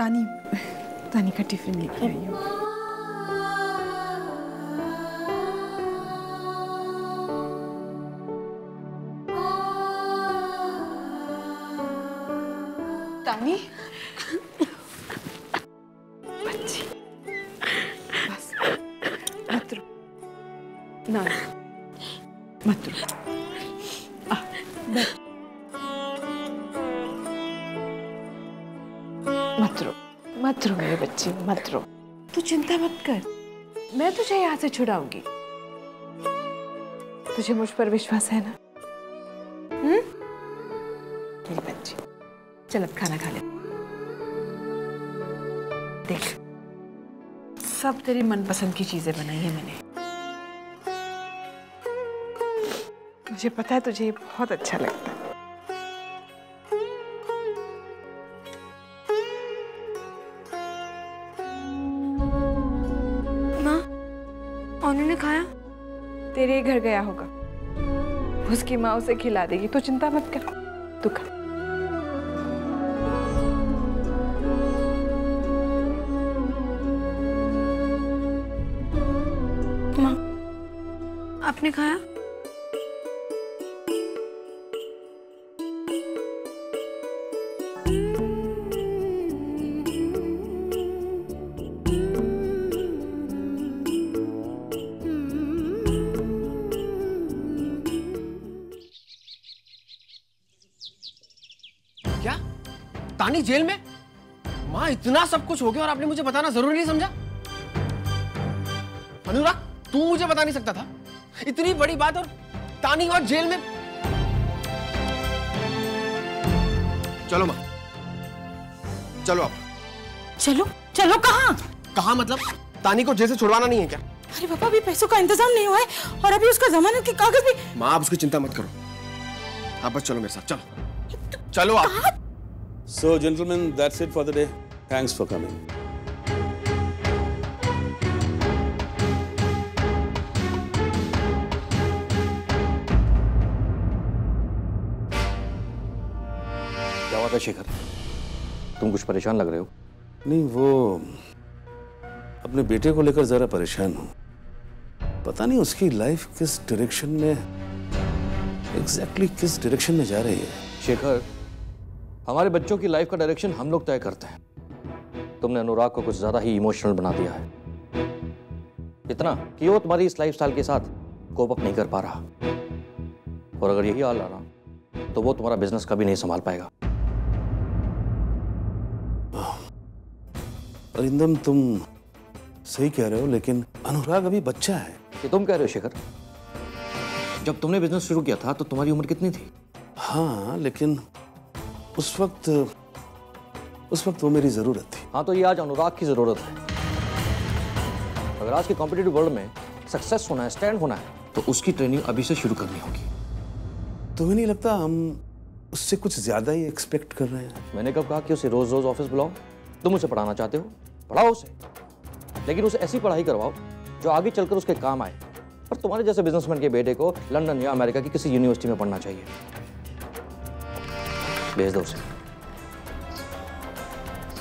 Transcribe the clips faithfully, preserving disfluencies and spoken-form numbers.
तानी तानी का टिफिन लेके आई हूँ। तानी बच्ची बस मत रो ना मत रो आ बैठ मत रो मत रो मेरी बच्ची मत रो तू चिंता मत कर मैं तुझे यहाँ से छुड़ाऊंगी तुझे मुझ पर विश्वास है ना हम्म मेरी बच्ची चल अब खाना खा ले देख सब तेरी मनपसंद की चीजें बनाई है मैंने मुझे पता है तुझे ये बहुत अच्छा लगता है माँ उन्होंने खाया तेरे घर गया होगा उसकी माँ उसे खिला देगी तो चिंता मत कर तू खा आपने खाया क्या तानी जेल में माँ इतना सब कुछ हो गया और आपने मुझे बताना जरूरी नहीं समझा अनुराग तू मुझे बता नहीं सकता था इतनी बड़ी बात और तानी और जेल में। चलो माँ चलो आप चलो चलो कहाँ कहाँ मतलब तानी को जेल से छुड़वाना नहीं है क्या? अरे पापा अभी पैसों का इंतजाम नहीं हुआ है और अभी उसका जमानत के कागज भी। माँ आप उसकी चिंता मत करो आप बस चलो मेरे साथ चलो चलो आप। So gentlemen, that's it for the day. Thanks for coming. Shekhar तुम कुछ परेशान लग रहे हो। नहीं वो अपने बेटे को लेकर जरा परेशान हूँ। पता नहीं उसकी लाइफ किस डायरेक्शन में एग्जैक्टली exactly किस डायरेक्शन में जा रही है। शेखर हमारे बच्चों की लाइफ का डायरेक्शन हम लोग तय करते हैं। तुमने अनुराग को कुछ ज्यादा ही इमोशनल बना दिया है इतना कि वो तुम्हारी इस लाइफ स्टाइल के साथ कोप अप नहीं कर पा रहा और अगर यही हाल रहा तो वो तुम्हारा बिजनेस कभी नहीं संभाल पाएगा। अरिंदम तुम सही कह रहे हो लेकिन अनुराग अभी बच्चा है। ये तुम कह रहे हो शेखर। जब तुमने बिजनेस शुरू किया था तो तुम्हारी उम्र कितनी थी? हाँ लेकिन उस वक्त उस वक्त वो मेरी जरूरत थी। हाँ तो ये आज अनुराग की जरूरत है। अगर आज के कॉम्पिटिटिव वर्ल्ड में सक्सेस होना है स्टैंड होना है तो उसकी ट्रेनिंग अभी से शुरू करनी होगी। तुम्हें नहीं लगता हम उससे कुछ ज्यादा ही एक्सपेक्ट कर रहे हैं? मैंने कब कहा कि उसे रोज रोज ऑफिस बुलाओ। तुम उसे पढ़ाना चाहते हो पढ़ाओ उसे लेकिन उसे ऐसी पढ़ाई करवाओ जो आगे चलकर उसके काम आए पर तुम्हारे जैसे बिजनेसमैन के बेटे को लंदन या अमेरिका की किसी यूनिवर्सिटी में पढ़ना चाहिए। भेज दो उसे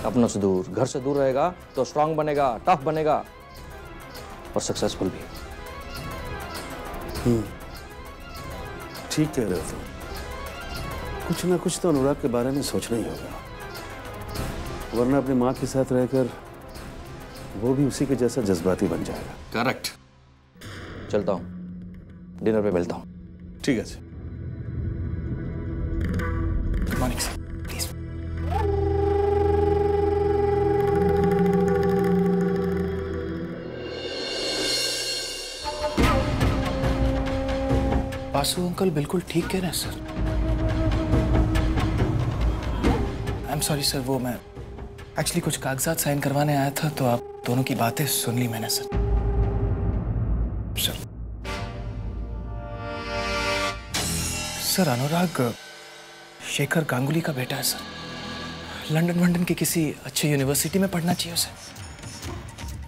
अपनों से दूर घर से दूर रहेगा तो स्ट्रांग बनेगा टफ बनेगा और सक्सेसफुल भी। हम्म ठीक कह रहे हो तुम कुछ ना कुछ तो अनुराग के बारे में सोचना ही होगा वरना अपनी माँ के साथ रहकर वो भी उसी के जैसा जज्बाती बन जाएगा। करेक्ट चलता हूँ डिनर पे मिलता हूँ। ठीक है बासु अंकल बिल्कुल ठीक कह रहे हैं sir. I am sorry sir वो मैं एक्चुअली कुछ कागजात साइन करवाने आया था तो आप दोनों की बातें सुन ली मैंने sir. Sir sir Anurag Shekhar Ganguly का बेटा है सर। लंदन वंदन की किसी अच्छी यूनिवर्सिटी में पढ़ना चाहिए उसे।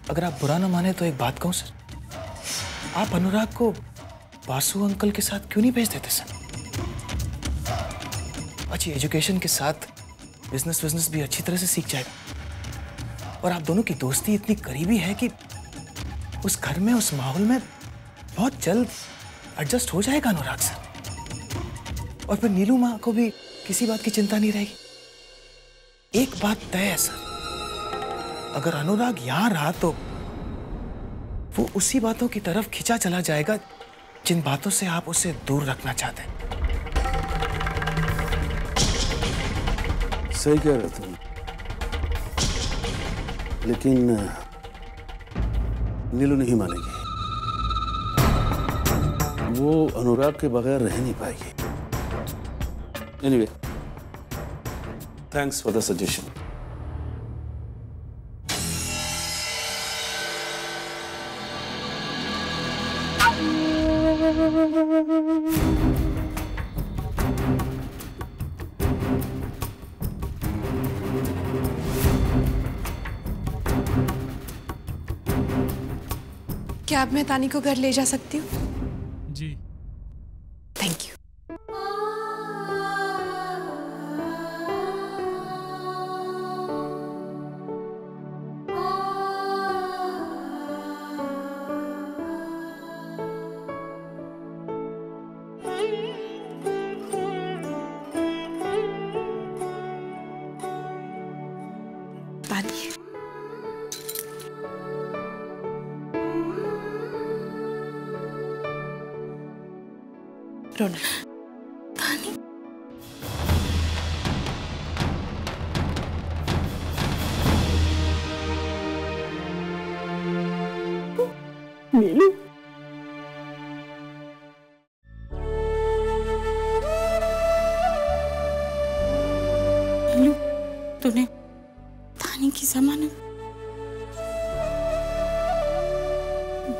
अगर आप बुरा ना माने तो एक बात कहूँ सर आप अनुराग को बासु अंकल के साथ क्यों नहीं भेज देते सर? अच्छी एजुकेशन के साथ बिजनेस बिजनेस भी अच्छी तरह से सीख जाएगा। और आप दोनों की दोस्ती इतनी करीबी है कि उस घर में, उस माहौल में बहुत जल्द एडजस्ट हो जाएगा अनुराग सर। और फिर नीलू माँ को भी किसी बात की चिंता नहीं रहेगी। एक बात तय है सर, अगर अनुराग यहाँ रहा तो वो उसी बातों की तरफ खिंचा चला जाएगा जिन बातों से आप उसे दूर रखना चाहते हैं। सही कह रहे तुम, लेकिन नीलू नहीं मानेगी, वो अनुराग के बगैर रह नहीं पाएगी। Anyway, thanks for the suggestion. क्या अब मैं तानी को घर ले जा सकती हूँ? जी। Thank you. तानी, नीलू, नीलू, तूने तानी की जमानत,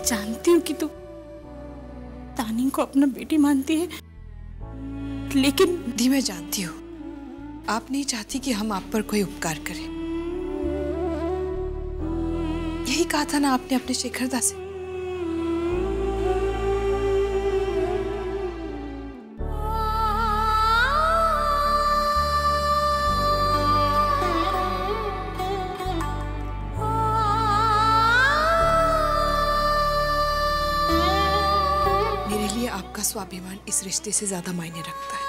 जानती हूँ कि तू तानी को अपना बेटी मानती है, लेकिन दी मैं जानती हूँ आप नहीं चाहती कि हम आप पर कोई उपकार करें। यही कहा था ना आपने अपने शेखर दा से। आपका स्वाभिमान इस रिश्ते से ज्यादा मायने रखता है।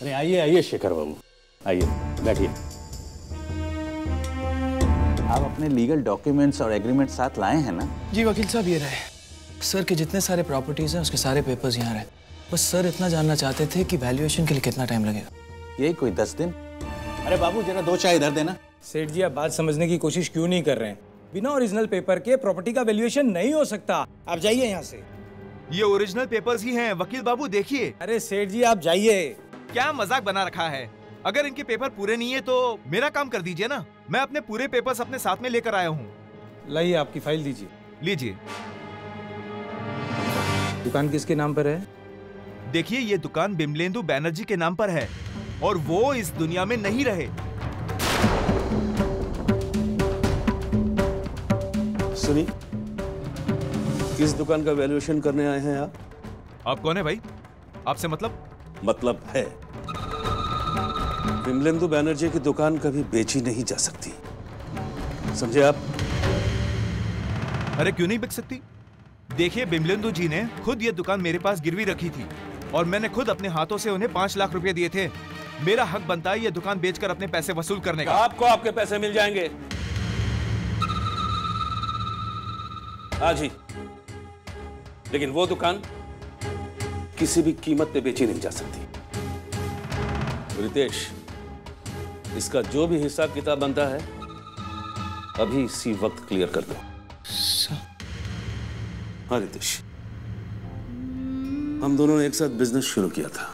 अरे आइए आइए शेखर बाबू, आइए बैठिए। आप अपने लीगल डॉक्यूमेंट्स और एग्रीमेंट साथ लाए हैं ना? जी वकील साहब, ये रहे। सर के जितने सारे प्रॉपर्टीज हैं उसके सारे पेपर्स यहाँ रहे। बस सर इतना जानना चाहते थे कि वैल्यूएशन के लिए कितना टाइम लगेगा? यही कोई दस दिन। अरे बाबू जरा दो चाय इधर देना। सेठ जी आप बात समझने की कोशिश क्यों नहीं कर रहे हैं? बिना ओरिजिनल पेपर के प्रॉपर्टी का वैल्यूएशन नहीं हो सकता। आप जाइए यहाँ से। ये ओरिजिनल पेपर्स ही हैं वकील बाबू, देखिए। अरे सेठ जी आप जाइए। क्या मजाक बना रखा है? अगर इनके पेपर पूरे नहीं है तो मेरा काम कर दीजिए ना। मैं अपने पूरे पेपर्स अपने साथ में लेकर आया हूँ। लाइए आपकी फाइल दीजिए। लीजिए। दुकान किसके नाम पर है? देखिए ये दुकान बिमलेंदु बैनर्जी के नाम पर है और वो इस दुनिया में नहीं रहे। सुनिए, किस दुकान का वैल्यूएशन करने आए हैं आप? आप कौन है भाई? आपसे मतलब? मतलब है, बिमलेंदु बैनर्जी की दुकान कभी बेची नहीं जा सकती, समझे आप? अरे क्यों नहीं बिक सकती? देखिए बिमलेंदु जी ने खुद ये दुकान मेरे पास गिरवी रखी थी और मैंने खुद अपने हाथों से उन्हें पाँच लाख रुपए दिए थे। मेरा हक बनता है ये दुकान बेचकर अपने पैसे वसूल करने का। आपको आपके पैसे मिल जाएंगे। आज ही। लेकिन वो दुकान किसी भी कीमत पे बेची नहीं जा सकती। रितेश, इसका जो भी हिसाब किताब बनता है अभी इसी वक्त क्लियर कर दो। हाँ रितेश, हम दोनों ने एक साथ बिजनेस शुरू किया था,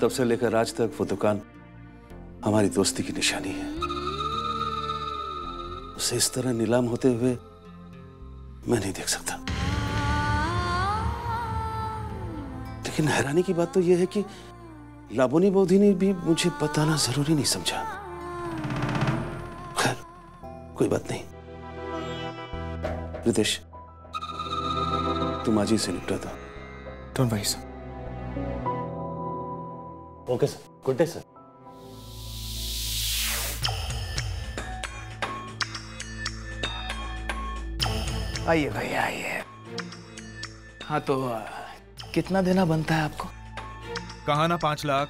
तब से लेकर आज तक वो दुकान हमारी दोस्ती की निशानी है। उसे इस तरह नीलाम होते हुए मैं नहीं देख सकता। लेकिन हैरानी की बात तो यह है कि लाबोनी बौद्धी ने भी मुझे बताना जरूरी नहीं समझा। खैर, कोई बात नहीं। रितेश, तुम आज ही से निपटा था। Don't worry sir. Okay sir, good day sir. आइए भैया आइए। हाँ तो आ, कितना देना बनता है आपको? कहा ना पाँच लाख।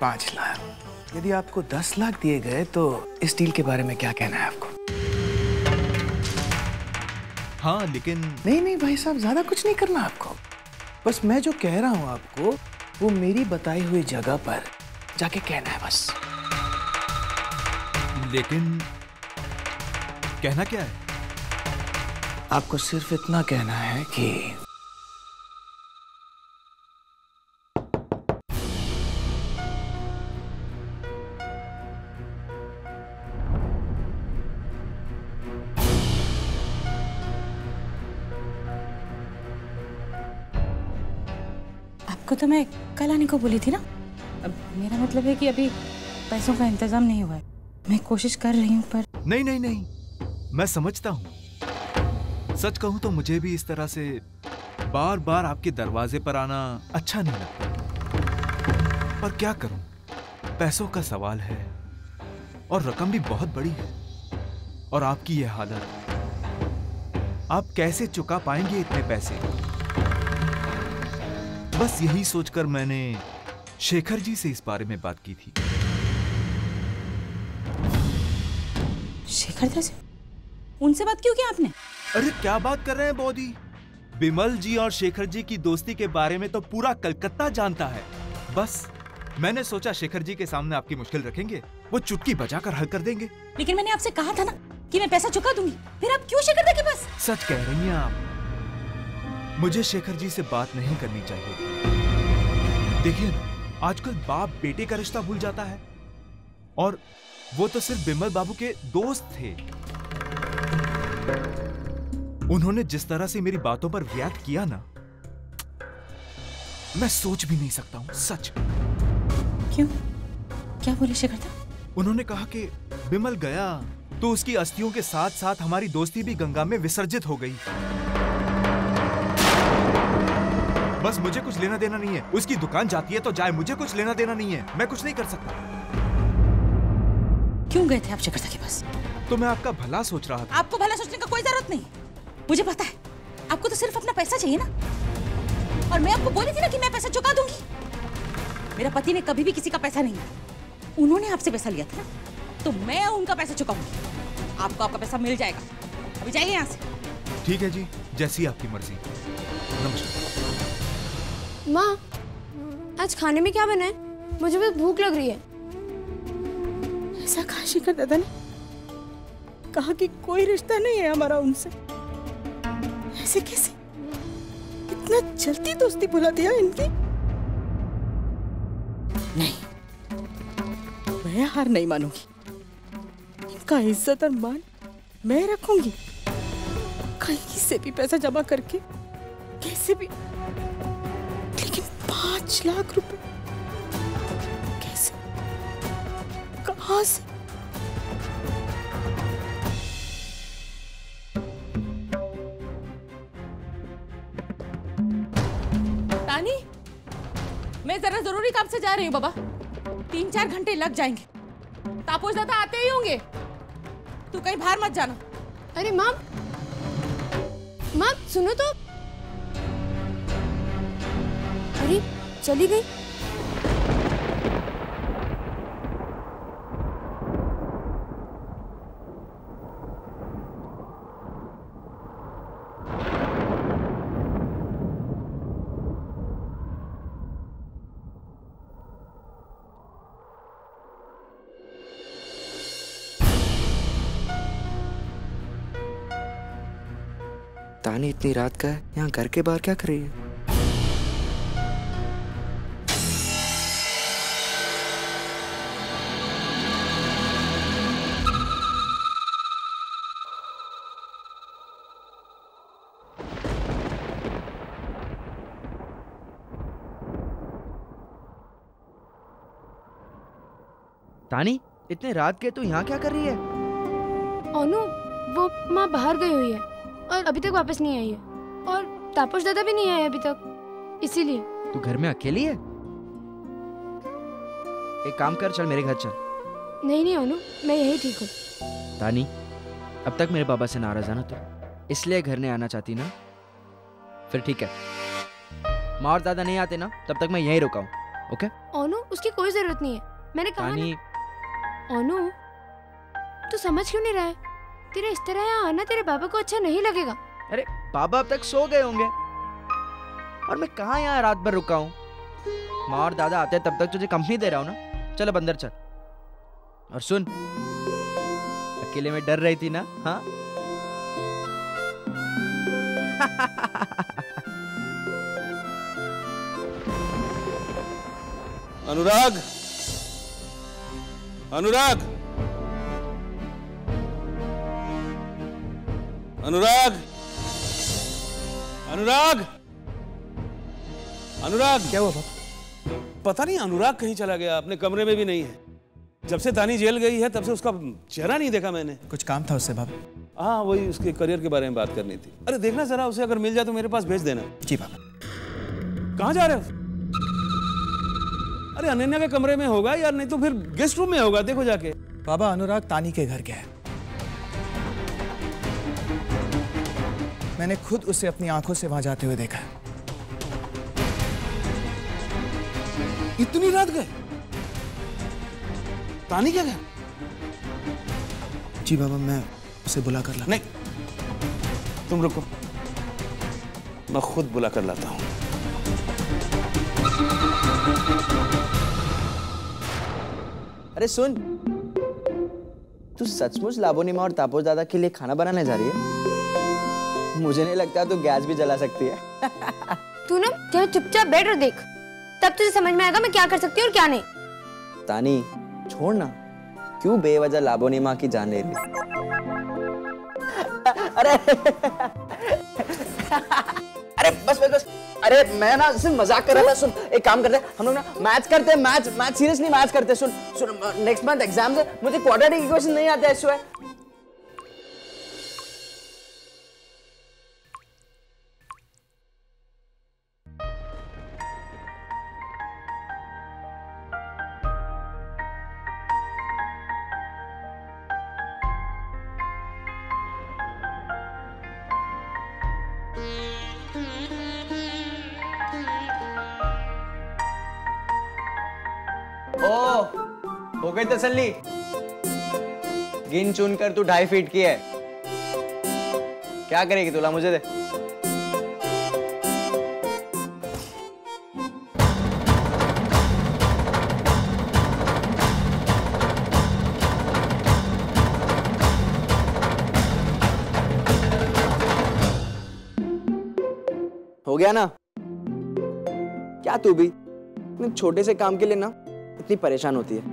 पाँच लाख। यदि आपको दस लाख दिए गए तो इस डील के बारे में क्या कहना है आपको? हाँ लेकिन नहीं नहीं भाई साहब, ज्यादा कुछ नहीं करना आपको। बस मैं जो कह रहा हूँ आपको वो मेरी बताई हुई जगह पर जाके कहना है बस। लेकिन कहना क्या है? आपको सिर्फ इतना कहना है कि आपको तो मैं कल आने को बोली थी ना। अब मेरा मतलब है कि अभी पैसों का इंतजाम नहीं हुआ है। मैं कोशिश कर रही हूँ पर। नहीं नहीं नहीं, मैं समझता हूँ। सच कहूं तो मुझे भी इस तरह से बार बार आपके दरवाजे पर आना अच्छा नहीं लगता, पर क्या करूं, पैसों का सवाल है और रकम भी बहुत बड़ी है। और आपकी यह हालत, आप कैसे चुका पाएंगे इतने पैसे? बस यही सोचकर मैंने शेखर जी से इस बारे में बात की थी। शेखर जी से? उनसे बात क्यों की आपने? अरे क्या बात कर रहे हैं बॉडी, बिमल जी और शेखर जी की दोस्ती के बारे में तो पूरा कलकत्ता जानता है। बस मैंने सोचा शेखर जी के सामने आपकी मुश्किल रखेंगे, वो चुटकी बजाकर हल कर देंगे। लेकिन मैंने आपसे कहा था ना कि मैं पैसा चुका दूंगी, फिर आप क्यों शेखर जी के पास? सच कह रही हैं आप, मुझे शेखर जी से बात नहीं करनी चाहिए। देखिए ना, आजकल बाप बेटे का रिश्ता भूल जाता है, और वो तो सिर्फ बिमल बाबू के दोस्त थे। उन्होंने जिस तरह से मेरी बातों पर रिएक्ट किया ना, मैं सोच भी नहीं सकता हूं सच। क्यों, क्या बोले शेखर था? उन्होंने कहा कि बिमल गया तो उसकी अस्थियों के साथ साथ हमारी दोस्ती भी गंगा में विसर्जित हो गई। बस मुझे कुछ लेना देना नहीं है, उसकी दुकान जाती है तो जाए, मुझे कुछ लेना देना नहीं है, मैं कुछ नहीं कर सकता। क्यों गए थे आप शेखर के पास? तो मैं आपका भला सोच रहा था। आपको भला सोचने का कोई जरूरत नहीं, मुझे पता है। आपको तो सिर्फ अपना पैसा चाहिए ना, और मैं आपको बोली थी ना कि मैं पैसा चुका दूंगी। मेरा पति ने कभी भी किसी का पैसा नहीं लिया। उन्होंने आपसे पैसा लिया था ना, तो मैं उनका पैसा चुकाऊंगी। आपको आपका पैसा मिल जाएगा, अभी जाइए यहाँ से। ठीक है जी, जैसी आपकी मर्जी। नमस्कार। माँ, आज खाने में क्या बना है? मुझे बहुत भूख लग रही है। ऐसा कहा शेखर दादा ने? कहा कि कोई रिश्ता नहीं है हमारा उनसे। ऐसे कैसे, इतना जल्दी दोस्ती भुला दिया इनकी? नहीं, मैं हार नहीं मानूंगी। इनका इज्जत और मान मैं रखूंगी। कहीं से भी पैसा जमा करके कैसे भी, लेकिन पांच लाख रुपए कैसे, कहां से? मैं जरा जरूरी काम से जा रही हूँ बाबा, तीन चार घंटे लग जाएंगे। तापो दादा आते ही होंगे, तू कहीं बाहर मत जाना। अरे माँ, माँ सुनो तो। अरे चली गई। तानी इतनी रात का है, यहाँ घर के बाहर क्या कर रही है? तानी इतने रात के तू यहाँ क्या कर रही है? अनु वो माँ बाहर गई हुई है और अभी तक वापस नहीं आई है, और तापस दादा भी नहीं आए अभी तक, इसीलिए। तू घर में अकेली है? एक काम कर, चल मेरे घर चल। नहीं नहीं अनु, मैं यही ठीक हूँ। तानी, अब तक मेरे पापा से नाराज है ना तू, इसलिए घर नहीं आना चाहती ना? फिर ठीक है, माँ और दादा नहीं आते ना तब तक मैं यहीं रुका हूँ, ओके? ओनो, उसकी कोई जरूरत नहीं है, मैंने कहा ना। ओनो, तू समझ क्यों नहीं रहा है? तेरे इस तरह यहाँ आना तेरे बाबा को अच्छा नहीं लगेगा। अरे बाबा अब तक सो गए होंगे और मैं कहाँ यहाँ रात भर रुका हूँ? माँ और दादा आते तब तक तुझे कंपनी दे रहा हूँ ना। चल अब अंदर चल। और सुन, अकेले में डर रही थी ना? हाँ अनुराग, अनुराग, अनुराग, अनुराग, अनुराग। क्या हुआ बाप? पता नहीं, अनुराग कहीं चला गया, अपने कमरे में भी नहीं है। जब से तानी जेल गई है तब से उसका चेहरा नहीं देखा मैंने। कुछ काम था उससे बाप? हाँ वही, उसके करियर के बारे में बात करनी थी। अरे देखना जरा उसे, अगर मिल जाए तो मेरे पास भेज देना। जी बाप। कहाँ जा रहे हो? अरे अनन्या के कमरे में होगा यार, नहीं तो फिर गेस्ट रूम में होगा, देखो जाके। बाबा अनुराग तानी के घर गया है, मैंने खुद उसे अपनी आंखों से वहां जाते हुए देखा है। इतनी रात गए तानी के घर? जी बाबा, मैं उसे बुला कर ला। नहीं तुम रुको, मैं खुद बुला कर लाता हूं। अरे सुन, तू सचमुच लाबोनी माँ और तापो दादा के लिए खाना बनाने जा रही है? मुझे नहीं लगता तू गैस भी जला सकती है। तू ना यहाँ चुपचाप बैठ और देख, तब तुझे समझ में आएगा मैं क्या कर सकती हूँ और क्या नहीं। तानी छोड़ ना, क्यों बेवजह लाबोनी माँ की जान ले रही? अरे अरे बस बस बस। अरे मैं ना सिर्फ मजाक कर रहा था। सुन एक काम करते हैं हम लोग ना, मैच करते हैं। मैच मैच सीरियसली मैच करते हैं। सुन सुन, नेक्स्ट मंथ एग्जाम्स है, मुझे क्वाड्रेटिक इक्वेशन नहीं आता है। सुबह तसल्ली गिन चुन कर तू ढाई फीट की है, क्या करेगी? तुला मुझे दे। हो गया ना? क्या तू भी इतने छोटे से काम के लिए ना इतनी परेशान होती है?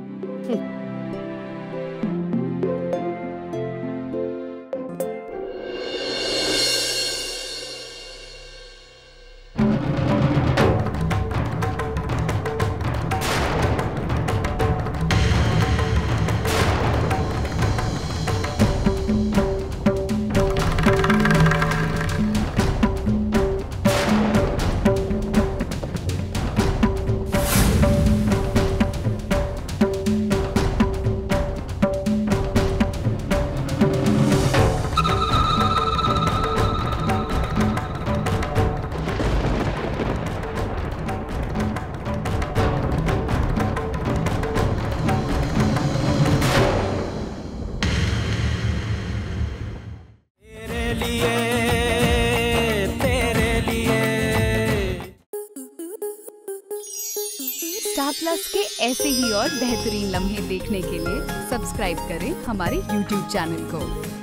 ऐसे ही और बेहतरीन लम्हे देखने के लिए सब्सक्राइब करें हमारे यूट्यूब चैनल को।